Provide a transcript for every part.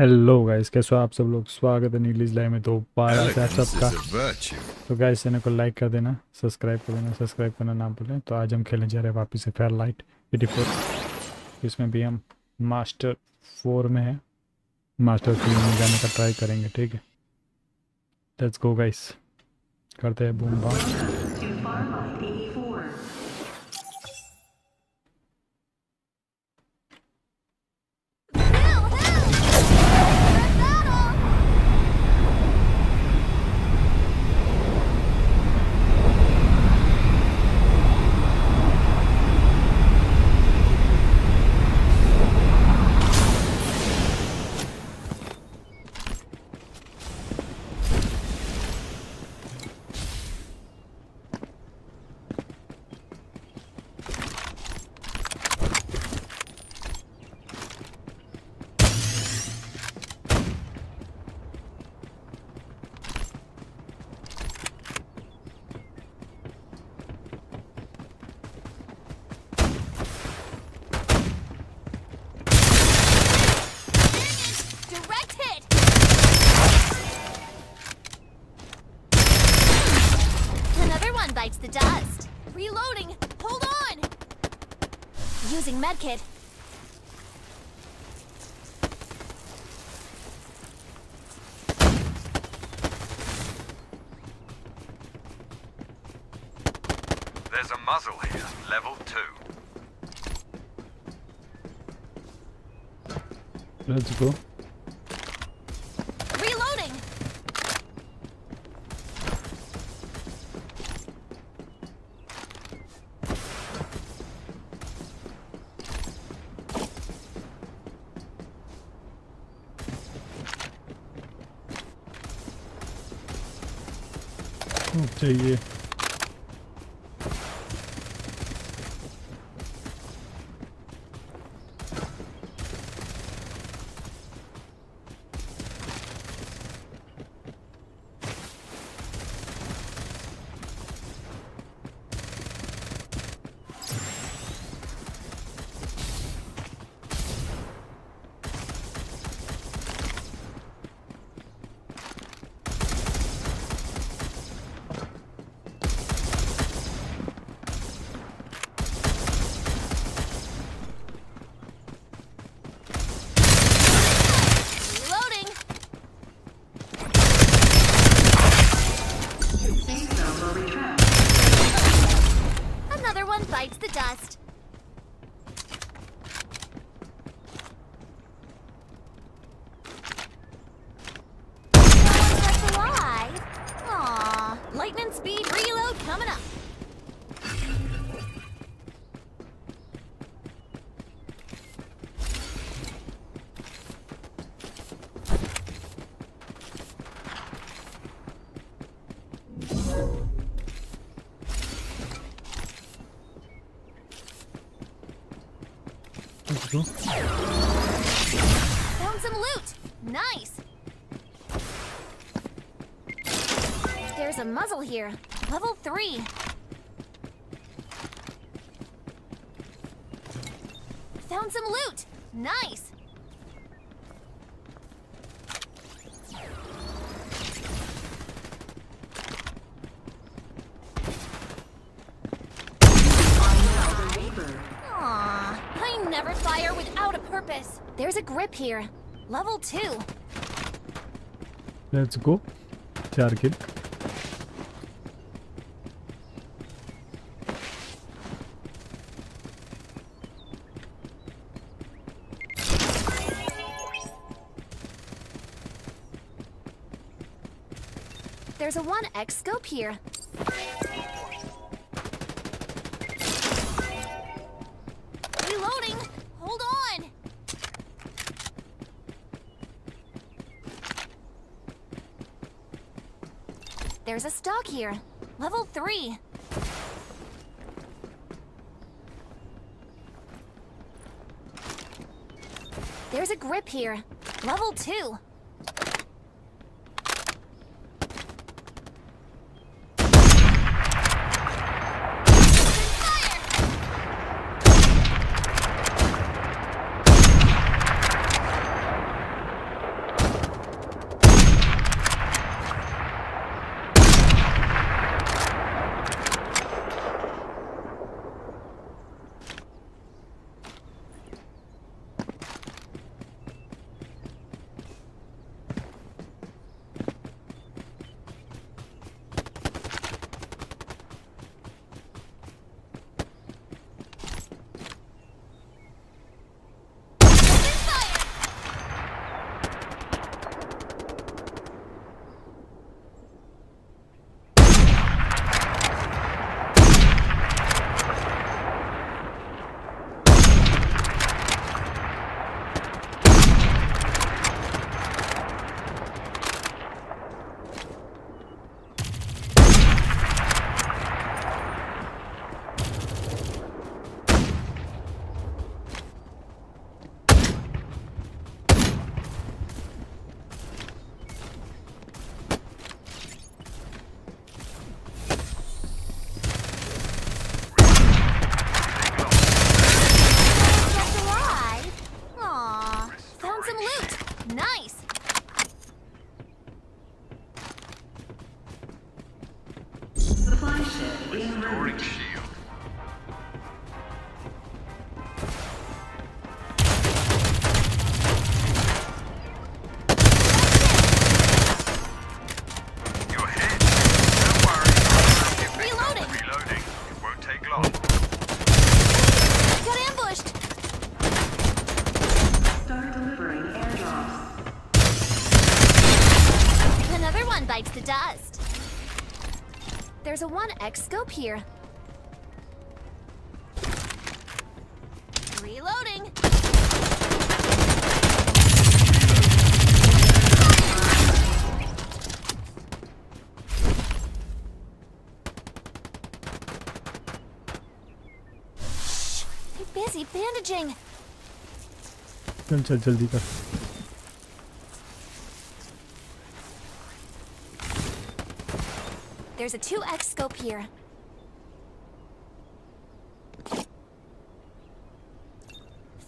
Hello guys, कैसे हो आप सब लोग। स्वागत है नीलीज लाइव में दोबारा से आप सबका। तो गाइस चैनल को लाइक कर देना, सब्सक्राइब कर देना, सब्सक्राइब करना ना भूलें। तो आज हम खेलने जा रहे हैं वापस से फायरलाइट 84। इसमें भी हम मास्टर 4 में हैं, मास्टर 3 में जाने का ट्राई करेंगे। ठीक है, लेट्स गो गाइस, करते हैं boom bam. The dust. Reloading. Hold on. Using medkit. There's a muzzle here. Level 2. Let's go. चाहिए Found some loot. Nice. There's a muzzle here. Level 3. Found some loot. Nice. Never fire without a purpose. There's a grip here. Level 2. Let's go. Target. There's a 1x scope here. There's a stock here. Level 3. There's a grip here. Level 2. Fire! Restoring shield. There's a 1x scope here. Reloading. Shh, they're busy bandaging. Chal jaldi kar. There's a 2x scope here.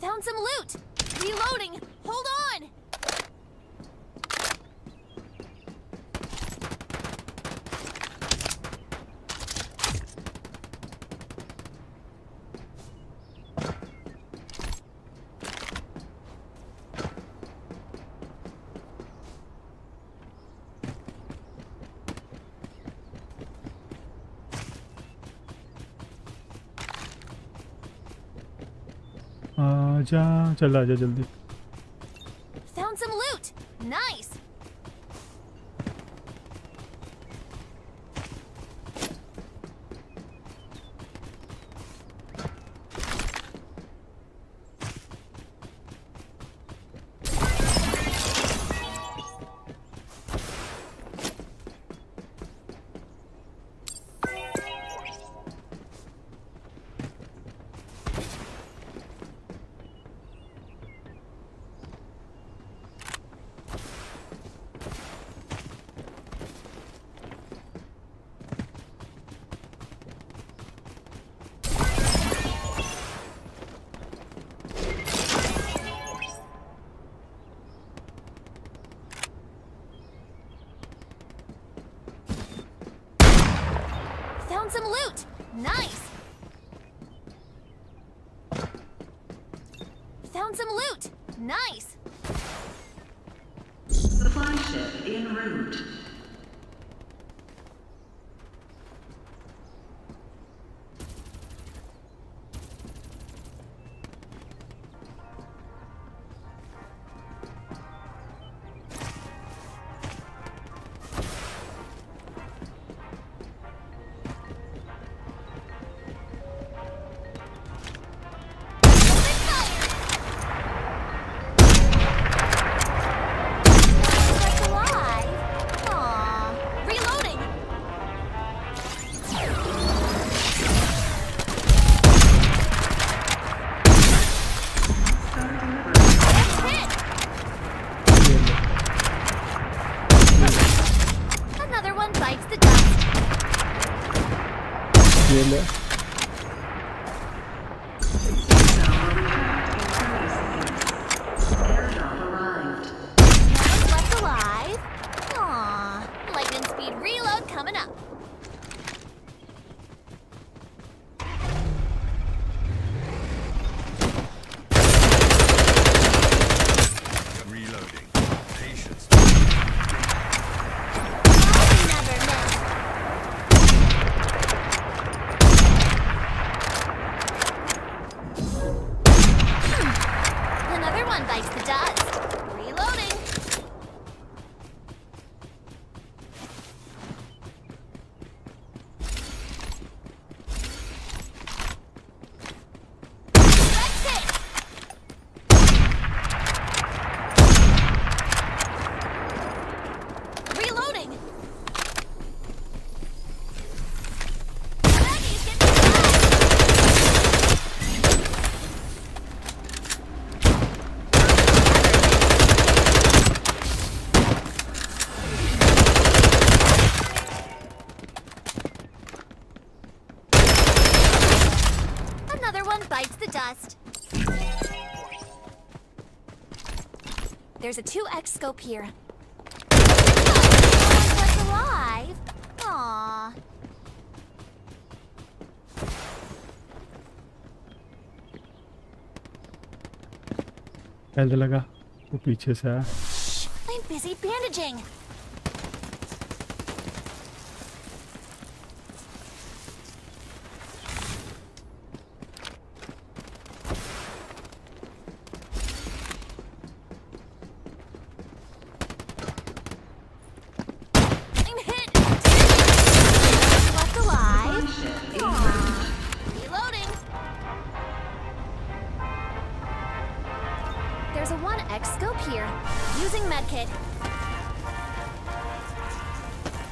Found some loot! Reloading! Hold on! चल आजा जल्दी. Found some loot. Nice. Some loot! Nice! Found some loot! Nice! Supply ship en route. There's a 2x scope here. Oh, what's alive? Aww. Health लगा, वो पीछे से आया। I'm busy bandaging.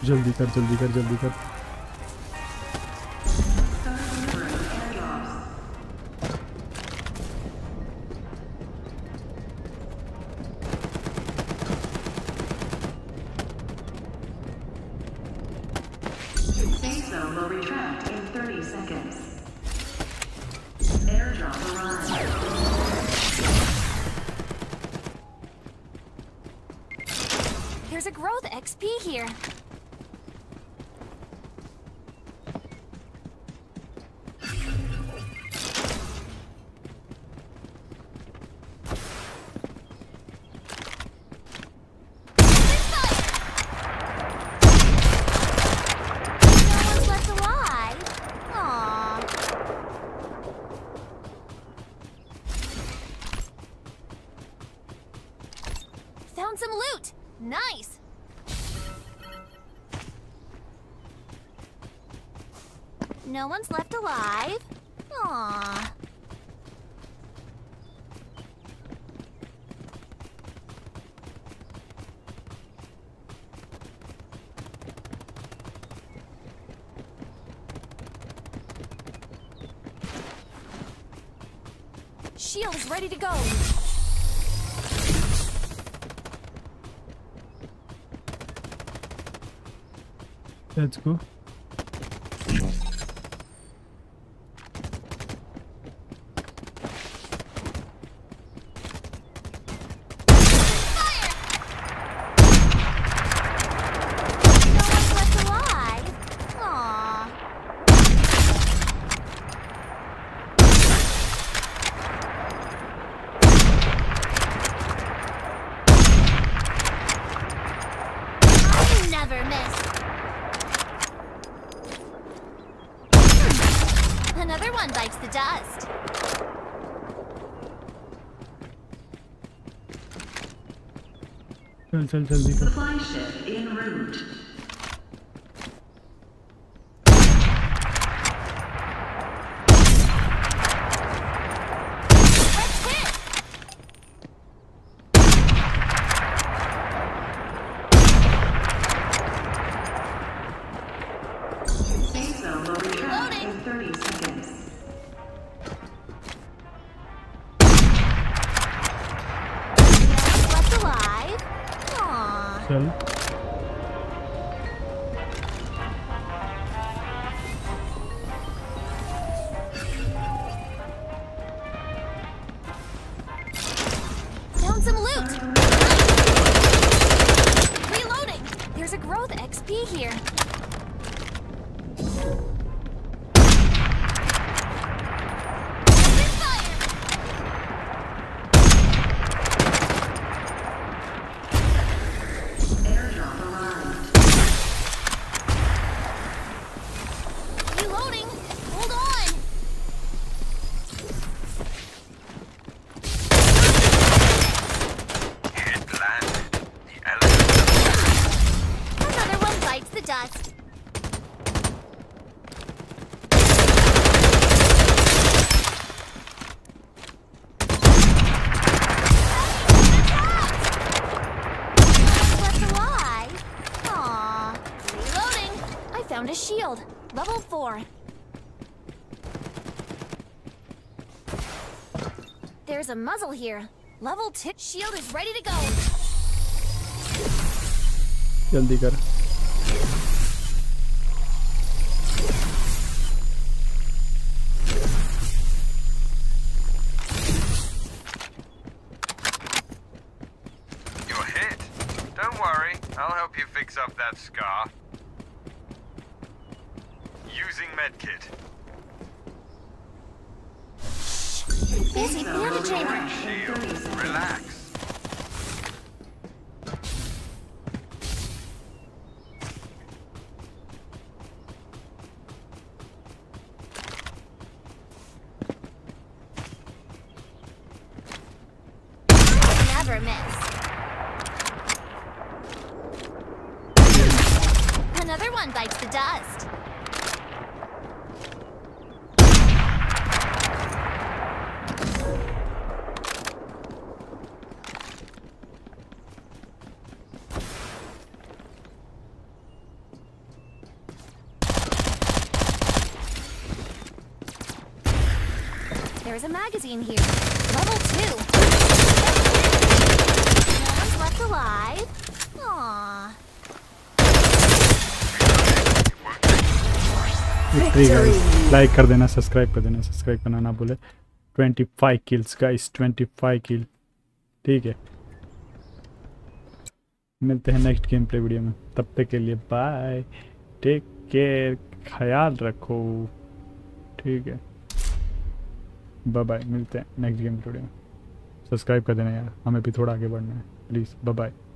जल्दी कर जल्दी कर जल्दी कर No one's left alive. Aww. Shield's ready to go. Let's go. चल जल्दी कर There's a muzzle here. Level 2 shield is ready to go. Jaldi kar. You're hit. Don't worry, I'll help you fix up that scar. Using medkit. Busy theater chamber. Relax. Never miss. Another one bites the dust. There's a magazine here. Level 2. Man's left alive. Aww. Victory, guys. Like कर देना, subscribe कर देना, subscribe करना ना भूले. 25 kills, guys. 25 kill. ठीक है. मिलते हैं next gameplay video में. तब तक के लिए bye. Take care. ख्याल रखो. ठीक है. बाय बाय, मिलते हैं नेक्स्ट गेम वीडियो में. सब्सक्राइब कर देना यार, हमें भी थोड़ा आगे बढ़ना है प्लीज़. Bye bye.